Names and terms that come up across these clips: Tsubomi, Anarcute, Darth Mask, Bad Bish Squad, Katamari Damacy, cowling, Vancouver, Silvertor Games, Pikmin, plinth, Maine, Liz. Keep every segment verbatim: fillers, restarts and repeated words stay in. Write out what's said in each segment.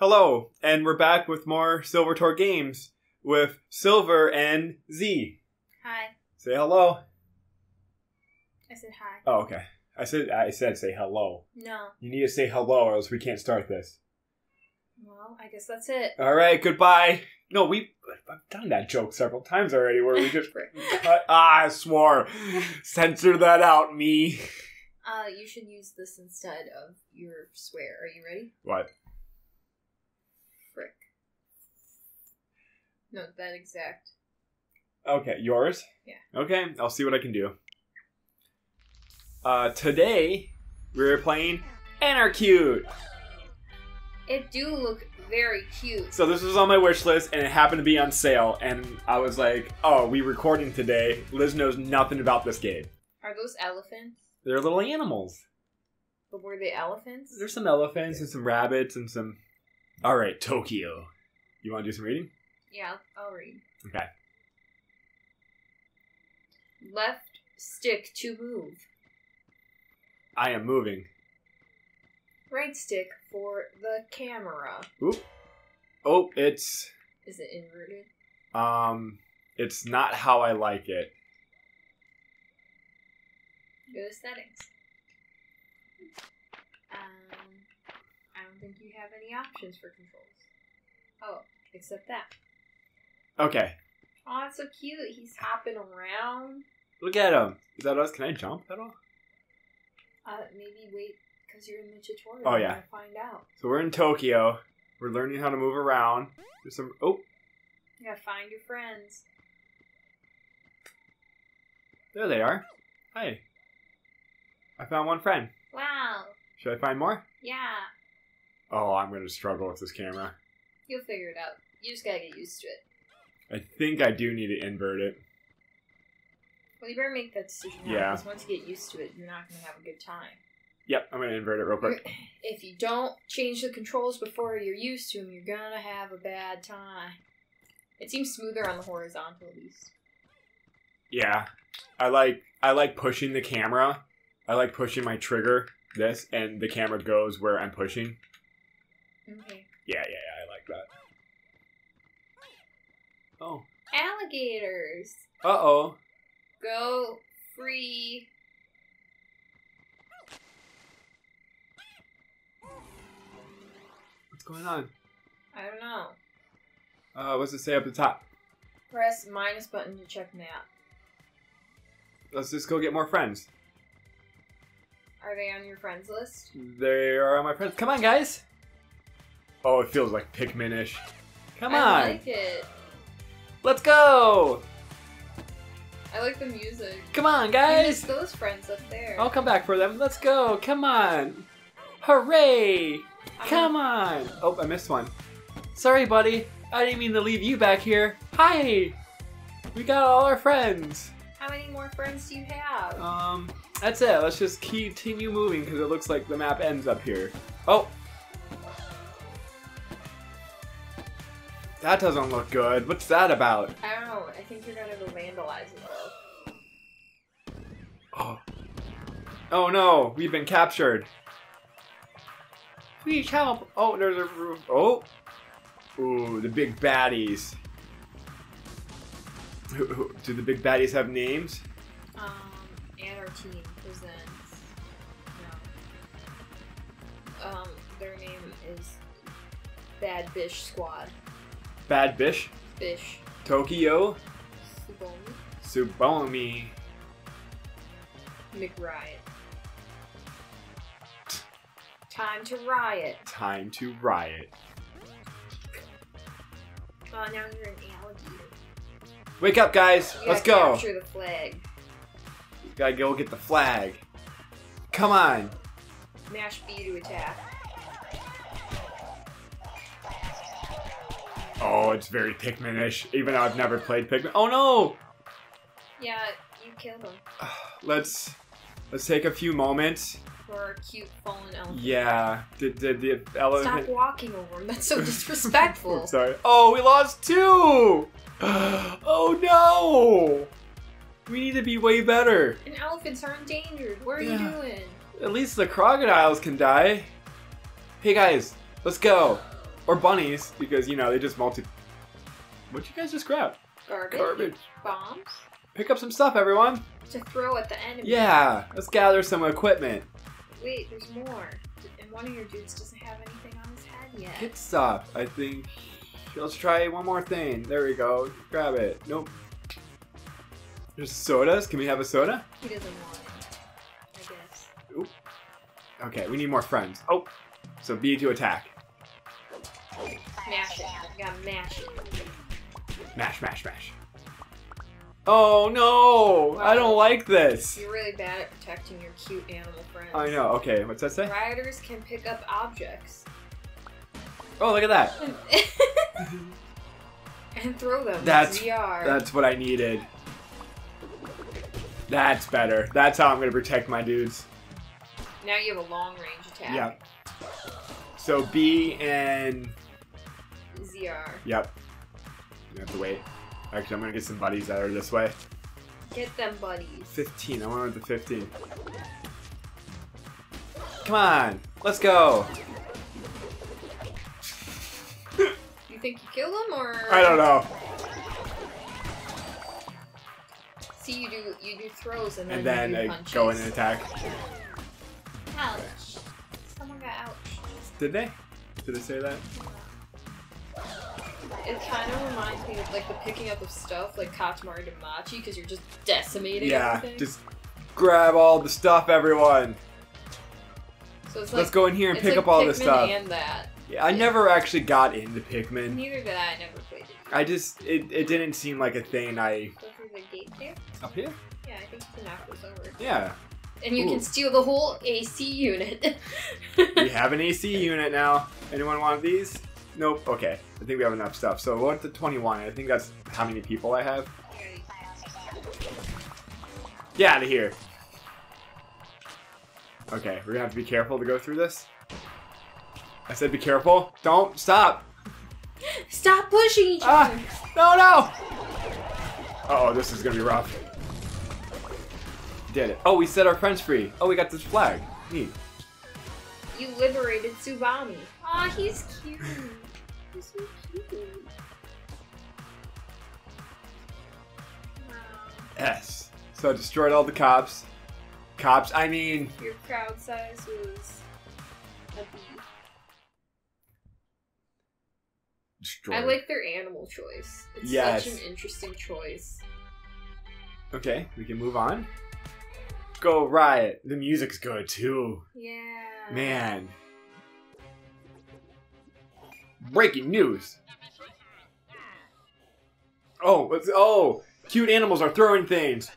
Hello, and we're back with more Silvertor Games with Silver and Z. Hi. Say hello. I said hi. Oh, okay. I said I said say hello. No. You need to say hello, or else we can't start this. Well, I guess that's it. All right. Goodbye. No, we I've done that joke several times already, where we just cut. Ah, I swore. Censor that out, me. Uh, you should use this instead of your swear. Are you ready? What? Frick. No, that exact. Okay, yours? Yeah. Okay, I'll see what I can do. Uh, today, we're playing Anarcute! It do look very cute. So this was on my wish list, and it happened to be on sale, and I was like, oh, we recording today. Liz knows nothing about this game. Are those elephants? They're little animals. But were they elephants? There's some elephants and some rabbits and some... All right, Tokyo. You want to do some reading? Yeah, I'll read. Okay. Left stick to move. I am moving. Right stick for the camera. Oop. Oh, it's... Is it inverted? Um, it's not how I like it. Go to settings. Um, I don't think you have any options for controls. Oh, except that. Okay. Oh, it's so cute. He's hopping around. Look at him. Is that us? Can I jump at all? Uh, maybe wait, because you're in the tutorial. Oh, yeah. We'll find out. So we're in Tokyo. We're learning how to move around. There's some... Oh. You gotta find your friends. There they are. Hi. I found one friend. Wow. Should I find more? Yeah. Oh, I'm going to struggle with this camera. You'll figure it out. You just got to get used to it. I think I do need to invert it. Well, you better make that decision now, yeah. Because once you get used to it, you're not going to have a good time. Yep, I'm going to invert it real quick. If you don't change the controls before you're used to them, you're going to have a bad time. It seems smoother on the horizontal, at least. Yeah. I like, I like pushing the camera. I like pushing my trigger, this, and the camera goes where I'm pushing. Okay. Yeah, yeah, yeah, I like that. Oh. Alligators! Uh-oh. Go free. What's going on? I don't know. Uh, what's it say up the top? Press minus button to check map. Let's just go get more friends. Are they on your friends list? They are on my friends. Come on, guys. Oh, it feels like Pikmin-ish. Come on. I like it. Let's go. I like the music. Come on, guys. I miss those friends up there. I'll come back for them. Let's go. Come on. Hooray. I'm come on. Oh, I missed one. Sorry, buddy. I didn't mean to leave you back here. Hi. We got all our friends. How many more friends do you have? Um... That's it. Let's just continue moving because it looks like the map ends up here. Oh! That doesn't look good. What's that about? I don't know. I think you're gonna go vandalize it though. Oh. Oh no! We've been captured. Please help! Oh, there's a roof. Oh! Ooh, the big baddies. Do the big baddies have names? Um, Anarcute presents. No. Um, their name is Bad Bish Squad. Bad Bish? Bish. Tokyo? Tsubomi. Tsubomi. McRiot. Time to riot. Time to riot. Oh, now you're an alligator. Wake up, guys! You Let's go! Capture the flag. Gotta go get the flag. Come on. Mash B to attack. Oh, it's very Pikmin-ish, even though I've never played Pikmin. Oh no! Yeah, you killed him. Let's let's take a few moments. For a cute fallen elephant. Yeah. Did did the elephant? Stop walking over him. That's so disrespectful. Sorry. Oh, we lost two. Oh no! We need to be way better. And elephants are endangered. What are yeah. you doing? At least the crocodiles can die. Hey guys, let's go. Or bunnies, because, you know, they just multi... What'd you guys just grab? Garbage. Garbage. Bombs. Pick up some stuff, everyone. To throw at the enemy. Yeah. Let's gather some equipment. Wait, there's more. And one of your dudes doesn't have anything on his head yet. Get stuff, I think. Let's try one more thing. There we go. Grab it. Nope. There's sodas. Can we have a soda? He doesn't want it, I guess. Oop. Okay, we need more friends. Oh. So B to attack. Mash it. You gotta mash it. Mash, mash, mash. Oh no! Wow. I don't like this! You're really bad at protecting your cute animal friends. I know, okay, what's that say? Rioters can pick up objects. Oh, look at that! And throw them. That's V R. That's what I needed. That's better. That's how I'm gonna protect my dudes. Now you have a long range attack. Yeah. So B and... Z R. Yep. You have to wait. Actually, I'm gonna get some buddies that are this way. Get them buddies. fifteen. I want them to fifteen. Come on. Let's go. You think you kill them or? I don't know. See, you do you do throws and then and then, you then do I punches. Go in and attack. Ouch! Someone got ouch. Did they? Did they say that? It kind of reminds me of like the picking up of stuff like Katamari Damacy, because you're just decimating yeah, everything. Yeah, just grab all the stuff, everyone. So it's like, let's go in here and pick like up all Pikmin this stuff. And that. Yeah, I yeah. never actually got into Pikmin. Neither did I. I never played it. I just it it didn't seem like a thing. I go through the gate there. Up here. Yeah, I think the knock was over. Yeah. And you Ooh. Can steal the whole A C unit. We have an A C unit now. Anyone want these? Nope. Okay. I think we have enough stuff. So we're up to twenty-one. I think that's how many people I have. Get out of here. Okay. We're going to have to be careful to go through this. I said be careful. Don't. Stop. Stop pushing each other. Ah, no, no. Uh oh, this is going to be rough. Did it. Oh, we set our friends free. Oh, we got this flag. Neat. You liberated Tsubomi. Aw, he's cute. He's so cute. Wow. S. So I destroyed all the cops. Cops, I mean... Your crowd size was a B. Destroyed. I like their animal choice. It's yes. such an interesting choice. Okay, we can move on. Go Riot. The music's good too. Yeah. Man. Breaking news. Oh, what's oh, cute animals are throwing things.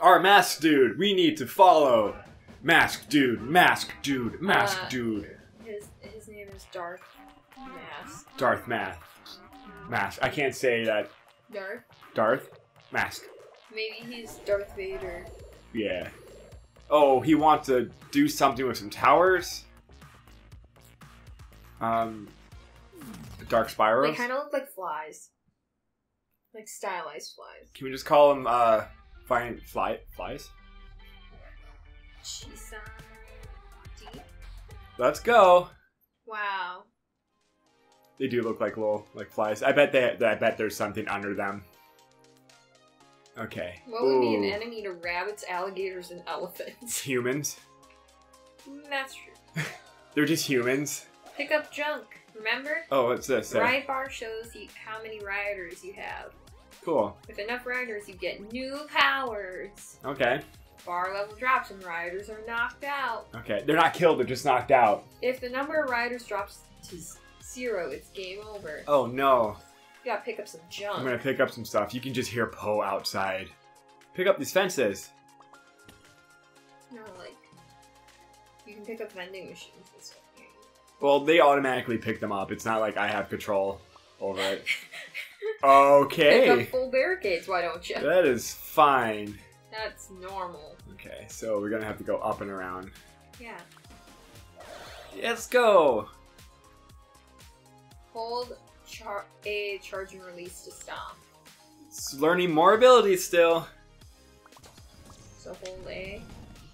Our mask dude, we need to follow. Mask dude, mask dude, mask uh, dude. His his name is Darth Mask. Darth Mask. Mask. I can't say that. Darth. Darth Mask. Maybe he's Darth Vader. Yeah. Oh, he wants to do something with some towers. Um, dark spirals. They kind of look like flies, like stylized flies. Can we just call them uh, flying fly flies? She's on deep. Let's go. Wow. They do look like little like flies. I bet they. I bet there's something under them. Okay. What would Ooh. Be an enemy to rabbits, alligators, and elephants? Humans. That's true. They're just humans. Pick up junk, remember? Oh, what's this? The riot bar shows you how many rioters you have. Cool. With enough rioters, you get new powers. Okay. Bar level drops and rioters are knocked out. Okay. They're not killed, they're just knocked out. If the number of rioters drops to zero, it's game over. Oh, no. You gotta pick up some junk. I'm gonna pick up some stuff. You can just hear Poe outside. Pick up these fences. No, like... You can pick up vending machines and stuff. Well, they automatically pick them up. It's not like I have control over it. Okay. Pick up full barricades, why don't you? That is fine. That's normal. Okay, so we're gonna have to go up and around. Yeah. Let's go! Hold... Char a charge and release to stomp. It's learning more abilities still. So hold A.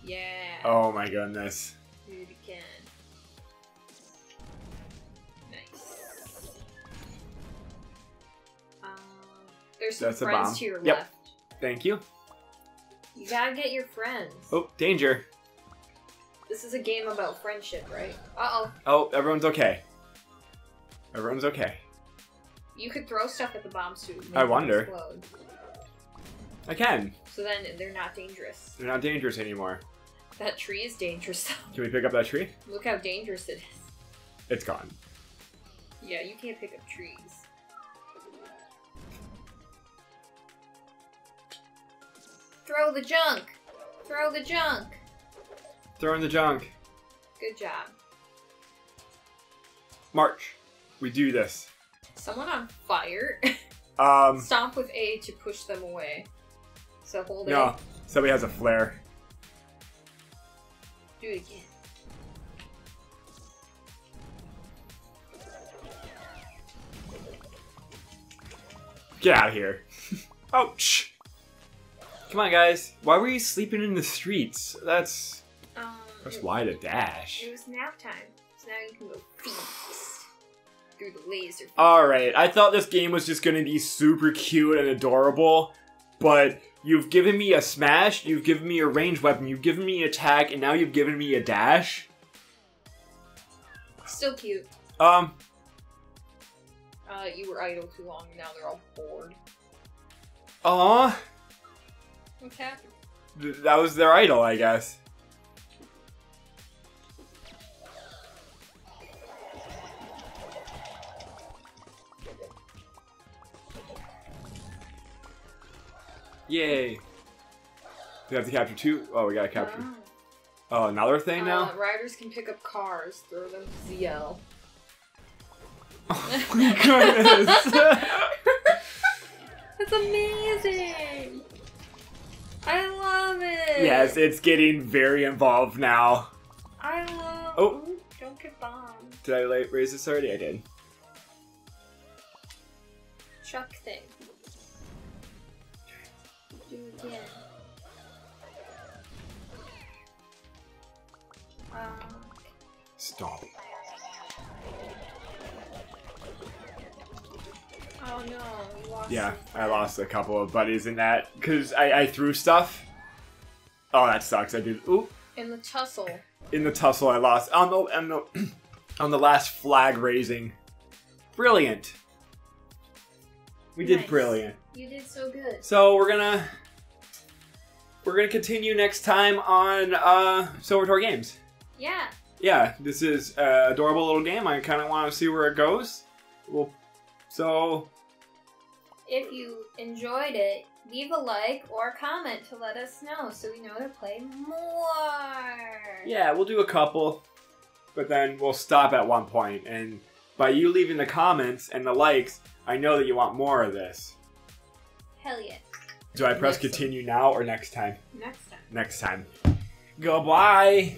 Yeah. Oh my goodness. Do it again. Nice. There's some That's friends to your yep. left. Thank you. You gotta get your friends. Oh, danger. This is a game about friendship, right? Uh-oh. Oh, everyone's okay. Everyone's okay. You could throw stuff at the bombs too. I wonder. Explode. I can. So then they're not dangerous. They're not dangerous anymore. That tree is dangerous though. Can we pick up that tree? Look how dangerous it is. It's gone. Yeah, you can't pick up trees. Throw the junk! Throw the junk! Throw in the junk. Good job. March. We do this. Someone on fire? um, Stomp with A to push them away. So hold it. No, somebody has a flare. Do it again. Get out of here. Ouch. Come on, guys. Why were you sleeping in the streets? That's... Um, Press Y to dash. It was nap time. So now you can go feast through the laser. Alright, I thought this game was just going to be super cute and adorable, but you've given me a smash, you've given me a ranged weapon, you've given me an attack, and now you've given me a dash. Still cute. Um... Uh, you were idle too long, and now they're all bored. Aww. What's happening? Th that was their idol, I guess. Yay. We have to capture two? Oh, we gotta capture. Wow. Oh, another thing uh, now? Riders can pick up cars, throw them to Z L. Oh my goodness! That's amazing! I love it! Yes, it's getting very involved now. I love... Oh! Don't get bombed. Did I like, raise this already? I did. Chuck thing. Do it again. Um... Stop. Oh no, you lost. Yeah, I lost a couple of buddies in that because I, I threw stuff. Oh, that sucks. I did. Ooh. In the tussle. In the tussle, I lost. On the on the on the last flag raising. Brilliant. We nice. did brilliant. You did so good. So we're gonna we're gonna continue next time on uh, Silvertor Games. Yeah. Yeah, this is an adorable little game. I kind of want to see where it goes. We'll. So, if you enjoyed it, leave a like or a comment to let us know so we know to play more. Yeah, we'll do a couple, but then we'll stop at one point. And by you leaving the comments and the likes, I know that you want more of this. Hell yeah. Do I press continue now or next time? Next time. Next time. Goodbye.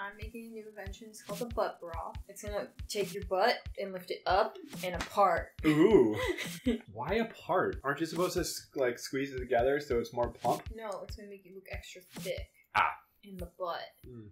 I'm making a new invention. It's called the butt brawl. It's gonna take your butt and lift it up and apart. Ooh. Why apart? Aren't you supposed to like squeeze it together so it's more plump? No, it's gonna make you look extra thick. Ah. In the butt. Mm.